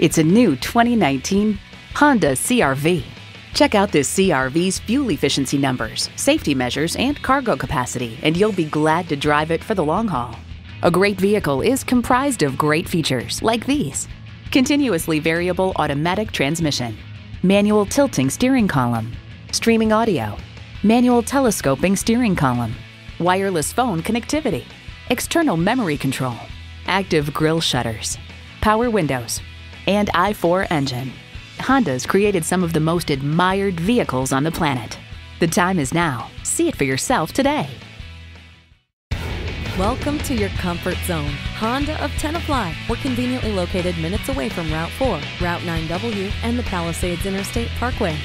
It's a new 2019 Honda CR-V. Check out this CR-V's fuel efficiency numbers, safety measures, and cargo capacity, and you'll be glad to drive it for the long haul. A great vehicle is comprised of great features like these: continuously variable automatic transmission, manual tilting steering column, streaming audio, manual telescoping steering column, wireless phone connectivity, external memory control, active grille shutters, power windows, and I4 engine. Honda's created some of the most admired vehicles on the planet. The time is now. See it for yourself today. Welcome to your comfort zone. Honda of Tenafly. We're conveniently located minutes away from Route 4, Route 9W, and the Palisades Interstate Parkway.